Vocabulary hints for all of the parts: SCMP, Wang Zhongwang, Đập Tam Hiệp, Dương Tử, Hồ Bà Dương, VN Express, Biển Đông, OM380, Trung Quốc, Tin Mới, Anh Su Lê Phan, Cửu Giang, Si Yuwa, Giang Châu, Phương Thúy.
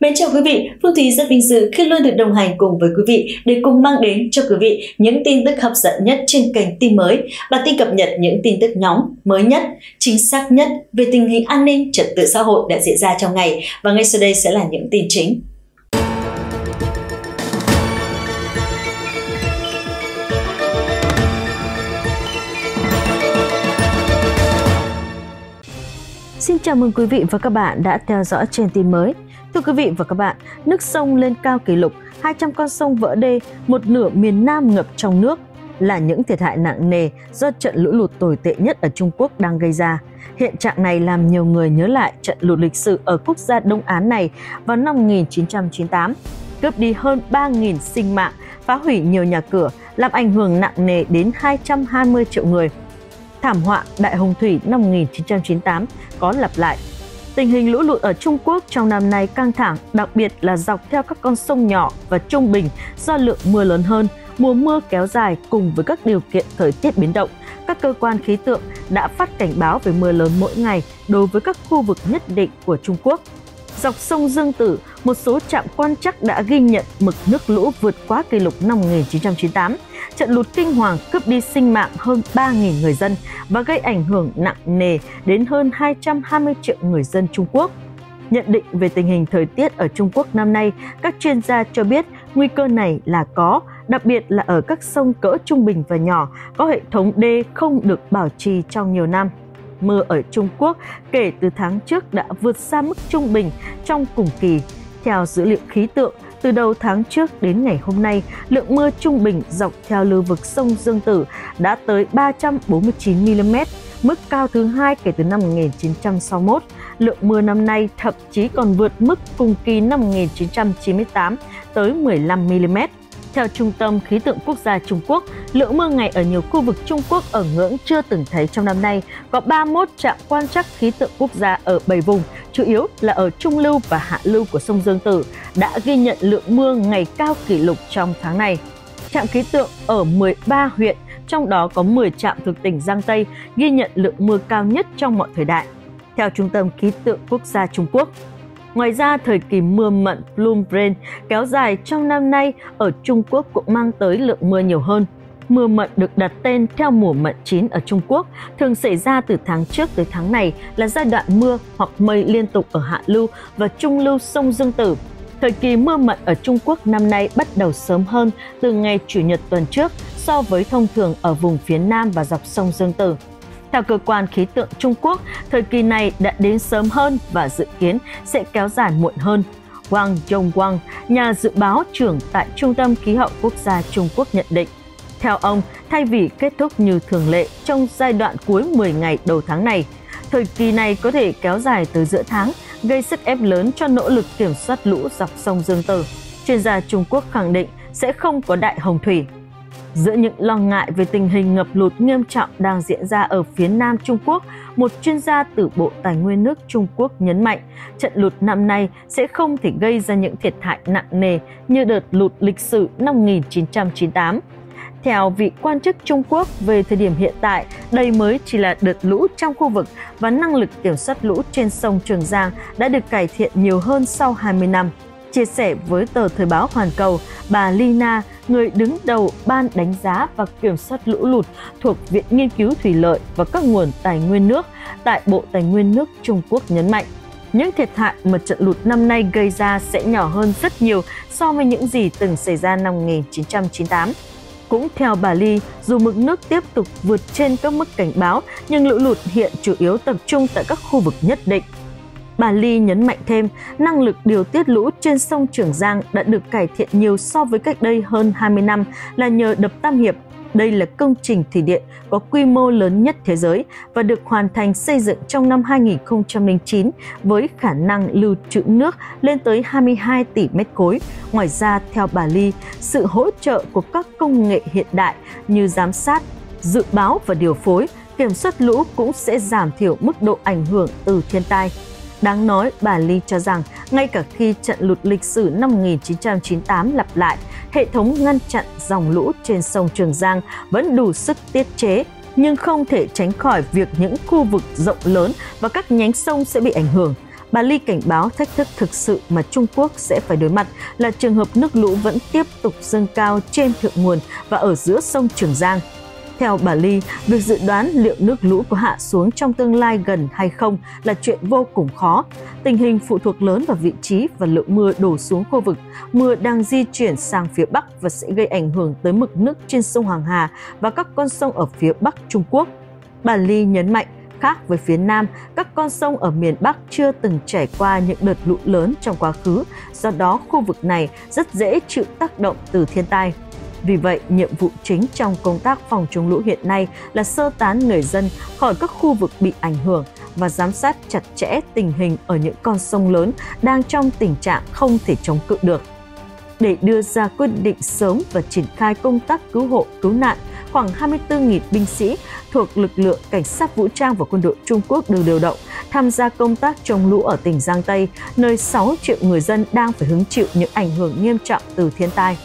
Mến chào quý vị, Phương Thúy rất vinh dự khi luôn được đồng hành cùng với quý vị để cùng mang đến cho quý vị những tin tức hấp dẫn nhất trên kênh Tin Mới. Bản tin cập nhật những tin tức nóng, mới nhất, chính xác nhất về tình hình an ninh, trật tự xã hội đã diễn ra trong ngày. Và ngay sau đây sẽ là những tin chính. Xin chào mừng quý vị và các bạn đã theo dõi trên Tin Mới. Thưa quý vị và các bạn, nước sông lên cao kỷ lục, 200 con sông vỡ đê, một nửa miền Nam ngập trong nước là những thiệt hại nặng nề do trận lũ lụt tồi tệ nhất ở Trung Quốc đang gây ra. Hiện trạng này làm nhiều người nhớ lại trận lụt lịch sử ở quốc gia Đông Á này vào năm 1998, cướp đi hơn 3.000 sinh mạng, phá hủy nhiều nhà cửa, làm ảnh hưởng nặng nề đến 220 triệu người. Thảm họa Đại Hồng Thủy năm 1998 có lặp lại. Tình hình lũ lụt ở Trung Quốc trong năm nay căng thẳng, đặc biệt là dọc theo các con sông nhỏ và trung bình do lượng mưa lớn hơn, mùa mưa kéo dài cùng với các điều kiện thời tiết biến động. Các cơ quan khí tượng đã phát cảnh báo về mưa lớn mỗi ngày đối với các khu vực nhất định của Trung Quốc. Dọc sông Dương Tử, một số trạm quan trắc đã ghi nhận mực nước lũ vượt quá kỷ lục năm 1998. Trận lụt kinh hoàng cướp đi sinh mạng hơn 3.000 người dân và gây ảnh hưởng nặng nề đến hơn 220 triệu người dân Trung Quốc. Nhận định về tình hình thời tiết ở Trung Quốc năm nay, các chuyên gia cho biết nguy cơ này là có, đặc biệt là ở các sông cỡ trung bình và nhỏ, có hệ thống đê không được bảo trì trong nhiều năm. Mưa ở Trung Quốc kể từ tháng trước đã vượt xa mức trung bình trong cùng kỳ. Theo dữ liệu khí tượng, từ đầu tháng trước đến ngày hôm nay, lượng mưa trung bình dọc theo lưu vực sông Dương Tử đã tới 349 mm, mức cao thứ hai kể từ năm 1961. Lượng mưa năm nay thậm chí còn vượt mức cùng kỳ năm 1998 tới 15 mm. Theo Trung tâm Khí tượng Quốc gia Trung Quốc, lượng mưa ngày ở nhiều khu vực Trung Quốc ở ngưỡng chưa từng thấy trong năm nay. Có 31 trạm quan trắc khí tượng quốc gia ở 7 vùng, chủ yếu là ở trung lưu và hạ lưu của sông Dương Tử, đã ghi nhận lượng mưa ngày cao kỷ lục trong tháng này. Trạm khí tượng ở 13 huyện, trong đó có 10 trạm thuộc tỉnh Giang Tây, ghi nhận lượng mưa cao nhất trong mọi thời đại, theo Trung tâm Khí tượng Quốc gia Trung Quốc. Ngoài ra, thời kỳ mưa mận Plum Rain kéo dài trong năm nay ở Trung Quốc cũng mang tới lượng mưa nhiều hơn. Mưa mận được đặt tên theo mùa mận chín ở Trung Quốc, thường xảy ra từ tháng trước tới tháng này là giai đoạn mưa hoặc mây liên tục ở hạ lưu và trung lưu sông Dương Tử. Thời kỳ mưa mận ở Trung Quốc năm nay bắt đầu sớm hơn từ ngày Chủ nhật tuần trước so với thông thường ở vùng phía Nam và dọc sông Dương Tử. Theo cơ quan khí tượng Trung Quốc, thời kỳ này đã đến sớm hơn và dự kiến sẽ kéo dài muộn hơn. Wang Zhongwang, nhà dự báo trưởng tại Trung tâm Khí hậu Quốc gia Trung Quốc nhận định. Theo ông, thay vì kết thúc như thường lệ trong giai đoạn cuối 10 ngày đầu tháng này, thời kỳ này có thể kéo dài tới giữa tháng, gây sức ép lớn cho nỗ lực kiểm soát lũ dọc sông Dương Tử. Chuyên gia Trung Quốc khẳng định sẽ không có đại hồng thủy. Giữa những lo ngại về tình hình ngập lụt nghiêm trọng đang diễn ra ở phía Nam Trung Quốc, một chuyên gia từ Bộ Tài nguyên nước Trung Quốc nhấn mạnh trận lụt năm nay sẽ không thể gây ra những thiệt hại nặng nề như đợt lụt lịch sử năm 1998. Theo vị quan chức Trung Quốc, về thời điểm hiện tại, đây mới chỉ là đợt lũ trong khu vực và năng lực kiểm soát lũ trên sông Trường Giang đã được cải thiện nhiều hơn sau 20 năm. Chia sẻ với tờ Thời báo Hoàn Cầu, bà Lina, người đứng đầu Ban đánh giá và kiểm soát lũ lụt thuộc Viện Nghiên cứu Thủy lợi và các nguồn tài nguyên nước tại Bộ Tài nguyên nước Trung Quốc nhấn mạnh, những thiệt hại mà trận lụt năm nay gây ra sẽ nhỏ hơn rất nhiều so với những gì từng xảy ra năm 1998. Cũng theo bà Ly, dù mực nước tiếp tục vượt trên các mức cảnh báo, nhưng lũ lụt hiện chủ yếu tập trung tại các khu vực nhất định. Bà Ly nhấn mạnh thêm, năng lực điều tiết lũ trên sông Trường Giang đã được cải thiện nhiều so với cách đây hơn 20 năm là nhờ đập Tam Hiệp. Đây là công trình thủy điện có quy mô lớn nhất thế giới và được hoàn thành xây dựng trong năm 2009 với khả năng lưu trữ nước lên tới 22 tỷ mét khối. Ngoài ra, theo bà Ly, sự hỗ trợ của các công nghệ hiện đại như giám sát, dự báo và điều phối, kiểm soát lũ cũng sẽ giảm thiểu mức độ ảnh hưởng từ thiên tai. Đáng nói, bà Ly cho rằng, ngay cả khi trận lụt lịch sử năm 1998 lặp lại, hệ thống ngăn chặn dòng lũ trên sông Trường Giang vẫn đủ sức tiết chế, nhưng không thể tránh khỏi việc những khu vực rộng lớn và các nhánh sông sẽ bị ảnh hưởng. Bà Ly cảnh báo thách thức thực sự mà Trung Quốc sẽ phải đối mặt là trường hợp nước lũ vẫn tiếp tục dâng cao trên thượng nguồn và ở giữa sông Trường Giang. Theo bà Ly, việc dự đoán liệu nước lũ có hạ xuống trong tương lai gần hay không là chuyện vô cùng khó. Tình hình phụ thuộc lớn vào vị trí và lượng mưa đổ xuống khu vực. Mưa đang di chuyển sang phía Bắc và sẽ gây ảnh hưởng tới mực nước trên sông Hoàng Hà và các con sông ở phía Bắc Trung Quốc. Bà Ly nhấn mạnh, khác với phía Nam, các con sông ở miền Bắc chưa từng trải qua những đợt lũ lớn trong quá khứ, do đó khu vực này rất dễ chịu tác động từ thiên tai. Vì vậy, nhiệm vụ chính trong công tác phòng chống lũ hiện nay là sơ tán người dân khỏi các khu vực bị ảnh hưởng và giám sát chặt chẽ tình hình ở những con sông lớn đang trong tình trạng không thể chống cự được. Để đưa ra quyết định sớm và triển khai công tác cứu hộ, cứu nạn, khoảng 24.000 binh sĩ thuộc lực lượng cảnh sát vũ trang và quân đội Trung Quốc được điều động tham gia công tác chống lũ ở tỉnh Giang Tây, nơi 6 triệu người dân đang phải hứng chịu những ảnh hưởng nghiêm trọng từ thiên tai.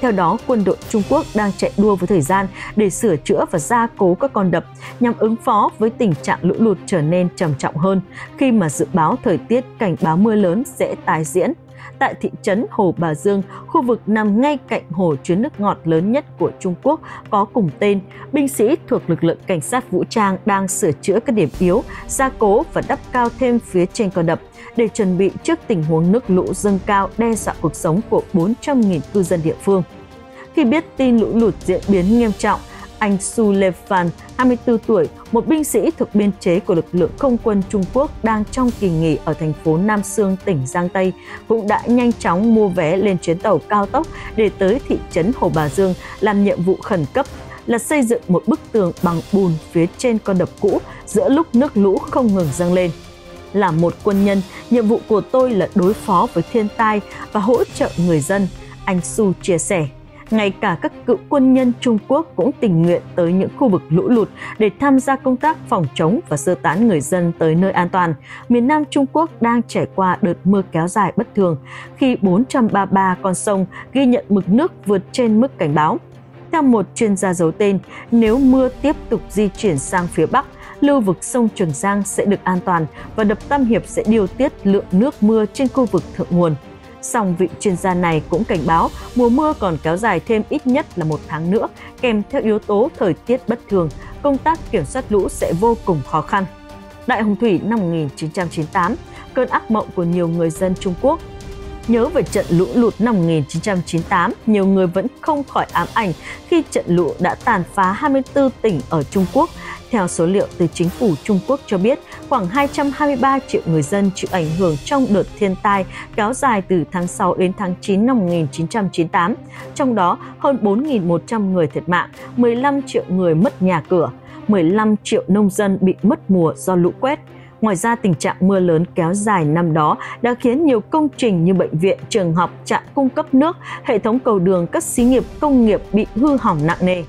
Theo đó, quân đội Trung Quốc đang chạy đua với thời gian để sửa chữa và gia cố các con đập nhằm ứng phó với tình trạng lũ lụt trở nên trầm trọng hơn khi mà dự báo thời tiết cảnh báo mưa lớn sẽ tái diễn. Tại thị trấn Hồ Bà Dương, khu vực nằm ngay cạnh hồ chứa nước ngọt lớn nhất của Trung Quốc có cùng tên, binh sĩ thuộc lực lượng cảnh sát vũ trang đang sửa chữa các điểm yếu, gia cố và đắp cao thêm phía trên con đập để chuẩn bị trước tình huống nước lũ dâng cao đe dọa cuộc sống của 400.000 cư dân địa phương. Khi biết tin lũ lụt diễn biến nghiêm trọng, anh Su Lê Phan, 24 tuổi, một binh sĩ thuộc biên chế của lực lượng không quân Trung Quốc đang trong kỳ nghỉ ở thành phố Nam Sương, tỉnh Giang Tây, cũng đã nhanh chóng mua vé lên chuyến tàu cao tốc để tới thị trấn Hồ Bà Dương làm nhiệm vụ khẩn cấp là xây dựng một bức tường bằng bùn phía trên con đập cũ giữa lúc nước lũ không ngừng dâng lên. Là một quân nhân, nhiệm vụ của tôi là đối phó với thiên tai và hỗ trợ người dân, anh Su chia sẻ. Ngay cả các cựu quân nhân Trung Quốc cũng tình nguyện tới những khu vực lũ lụt để tham gia công tác phòng chống và sơ tán người dân tới nơi an toàn. Miền Nam Trung Quốc đang trải qua đợt mưa kéo dài bất thường khi 433 con sông ghi nhận mực nước vượt trên mức cảnh báo. Theo một chuyên gia giấu tên, nếu mưa tiếp tục di chuyển sang phía Bắc, lưu vực sông Trường Giang sẽ được an toàn và đập Tam Hiệp sẽ điều tiết lượng nước mưa trên khu vực thượng nguồn. Song vị chuyên gia này cũng cảnh báo mùa mưa còn kéo dài thêm ít nhất là 1 tháng nữa, kèm theo yếu tố thời tiết bất thường, công tác kiểm soát lũ sẽ vô cùng khó khăn. Đại hồng thủy năm 1998, cơn ác mộng của nhiều người dân Trung Quốc. Nhớ về trận lũ lụt năm 1998, nhiều người vẫn không khỏi ám ảnh khi trận lũ đã tàn phá 24 tỉnh ở Trung Quốc. Theo số liệu từ chính phủ Trung Quốc cho biết, khoảng 223 triệu người dân chịu ảnh hưởng trong đợt thiên tai kéo dài từ tháng 6 đến tháng 9 năm 1998. Trong đó, hơn 4.100 người thiệt mạng, 15 triệu người mất nhà cửa, 15 triệu nông dân bị mất mùa do lũ quét. Ngoài ra, tình trạng mưa lớn kéo dài năm đó đã khiến nhiều công trình như bệnh viện, trường học, trạm cung cấp nước, hệ thống cầu đường, các xí nghiệp công nghiệp bị hư hỏng nặng nề.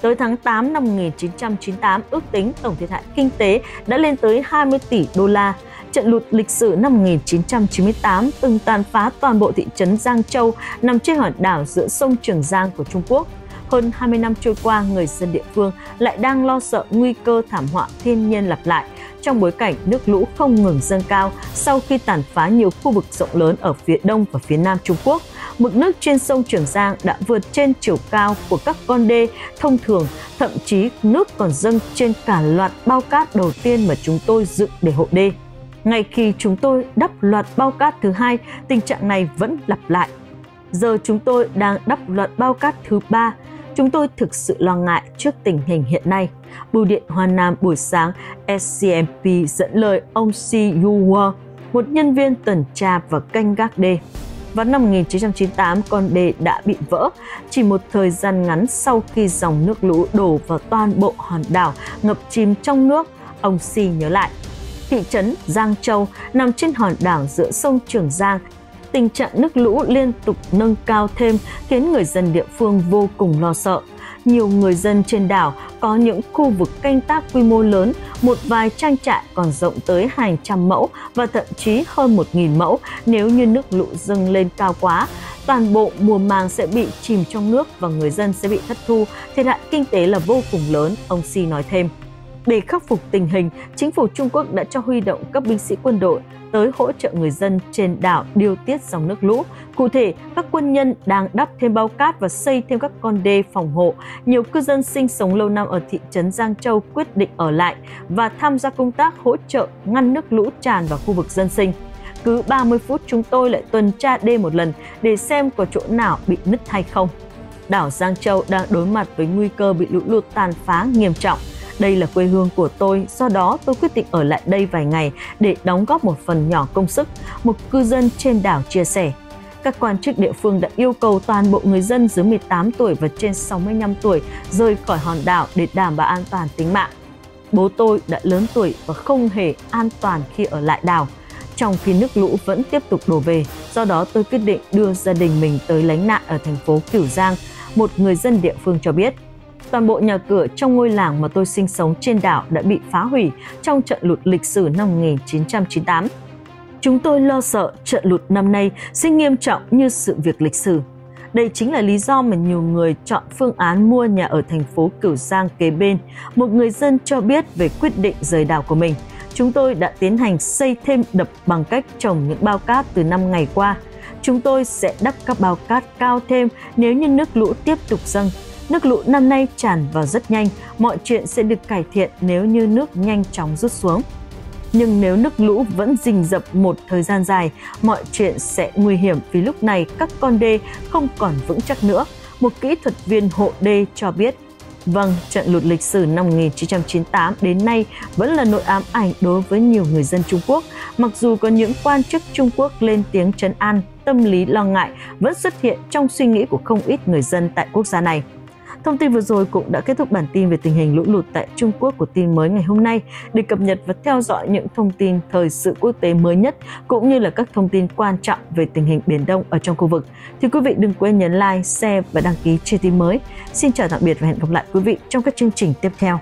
Tới tháng 8 năm 1998, ước tính tổng thiệt hại kinh tế đã lên tới 20 tỷ đô la. Trận lụt lịch sử năm 1998 từng tàn phá toàn bộ thị trấn Giang Châu nằm trên hòn đảo giữa sông Trường Giang của Trung Quốc. Hơn 20 năm trôi qua, người dân địa phương lại đang lo sợ nguy cơ thảm họa thiên nhiên lặp lại trong bối cảnh nước lũ không ngừng dâng cao sau khi tàn phá nhiều khu vực rộng lớn ở phía Đông và phía Nam Trung Quốc. Mực nước trên sông Trường Giang đã vượt trên chiều cao của các con đê thông thường, thậm chí nước còn dâng trên cả loạt bao cát đầu tiên mà chúng tôi dựng để hộ đê. Ngay khi chúng tôi đắp loạt bao cát thứ hai, tình trạng này vẫn lặp lại. Giờ chúng tôi đang đắp loạt bao cát thứ ba. Chúng tôi thực sự lo ngại trước tình hình hiện nay. Bưu điện Hoa Nam buổi sáng, SCMP dẫn lời ông Si Yuwa, một nhân viên tuần tra và canh gác đê. Vào năm 1998, con đê đã bị vỡ. Chỉ một thời gian ngắn sau khi dòng nước lũ đổ vào toàn bộ hòn đảo ngập chìm trong nước, ông Si nhớ lại. Thị trấn Giang Châu nằm trên hòn đảo giữa sông Trường Giang. Tình trạng nước lũ liên tục nâng cao thêm khiến người dân địa phương vô cùng lo sợ. Nhiều người dân trên đảo có những khu vực canh tác quy mô lớn, một vài trang trại còn rộng tới hàng trăm mẫu và thậm chí hơn 1.000 mẫu nếu như nước lũ dâng lên cao quá. Toàn bộ mùa màng sẽ bị chìm trong nước và người dân sẽ bị thất thu, thiệt hại kinh tế là vô cùng lớn, ông Si nói thêm. Để khắc phục tình hình, chính phủ Trung Quốc đã cho huy động các binh sĩ quân đội tới hỗ trợ người dân trên đảo điều tiết dòng nước lũ. Cụ thể, các quân nhân đang đắp thêm bao cát và xây thêm các con đê phòng hộ. Nhiều cư dân sinh sống lâu năm ở thị trấn Giang Châu quyết định ở lại và tham gia công tác hỗ trợ ngăn nước lũ tràn vào khu vực dân sinh. Cứ 30 phút chúng tôi lại tuần tra đê một lần để xem có chỗ nào bị nứt hay không. Đảo Giang Châu đang đối mặt với nguy cơ bị lũ lụt tàn phá nghiêm trọng. Đây là quê hương của tôi, do đó tôi quyết định ở lại đây vài ngày để đóng góp một phần nhỏ công sức, một cư dân trên đảo chia sẻ. Các quan chức địa phương đã yêu cầu toàn bộ người dân dưới 18 tuổi và trên 65 tuổi rời khỏi hòn đảo để đảm bảo an toàn tính mạng. Bố tôi đã lớn tuổi và không hề an toàn khi ở lại đảo, trong khi nước lũ vẫn tiếp tục đổ về. Do đó tôi quyết định đưa gia đình mình tới lánh nạn ở thành phố Cửu Giang, một người dân địa phương cho biết. Toàn bộ nhà cửa trong ngôi làng mà tôi sinh sống trên đảo đã bị phá hủy trong trận lụt lịch sử năm 1998. Chúng tôi lo sợ trận lụt năm nay sẽ nghiêm trọng như sự việc lịch sử. Đây chính là lý do mà nhiều người chọn phương án mua nhà ở thành phố Cửu Giang kế bên. Một người dân cho biết về quyết định rời đảo của mình. Chúng tôi đã tiến hành xây thêm đập bằng cách trồng những bao cát từ 5 ngày qua. Chúng tôi sẽ đắp các bao cát cao thêm nếu như nước lũ tiếp tục dâng. Nước lũ năm nay tràn vào rất nhanh, mọi chuyện sẽ được cải thiện nếu như nước nhanh chóng rút xuống. Nhưng nếu nước lũ vẫn rình rập một thời gian dài, mọi chuyện sẽ nguy hiểm vì lúc này các con đê không còn vững chắc nữa, một kỹ thuật viên hộ đê cho biết. Vâng, trận lụt lịch sử năm 1998 đến nay vẫn là nỗi ám ảnh đối với nhiều người dân Trung Quốc. Mặc dù có những quan chức Trung Quốc lên tiếng trấn an, tâm lý lo ngại vẫn xuất hiện trong suy nghĩ của không ít người dân tại quốc gia này. Thông tin vừa rồi cũng đã kết thúc bản tin về tình hình lũ lụt tại Trung Quốc của Tin Mới ngày hôm nay. Để cập nhật và theo dõi những thông tin thời sự quốc tế mới nhất cũng như là các thông tin quan trọng về tình hình Biển Đông ở trong khu vực thì quý vị đừng quên nhấn like, share và đăng ký trên Tin Mới. Xin chào tạm biệt và hẹn gặp lại quý vị trong các chương trình tiếp theo.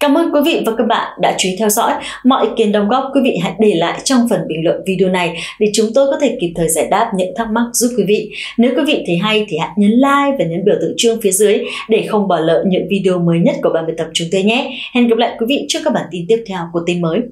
Cảm ơn quý vị và các bạn đã chú ý theo dõi. Mọi ý kiến đóng góp quý vị hãy để lại trong phần bình luận video này để chúng tôi có thể kịp thời giải đáp những thắc mắc giúp quý vị. Nếu quý vị thấy hay thì hãy nhấn like và nhấn biểu tượng chuông phía dưới để không bỏ lỡ những video mới nhất của ban biên tập chúng tôi nhé. Hẹn gặp lại quý vị trước các bản tin tiếp theo của Tin Mới.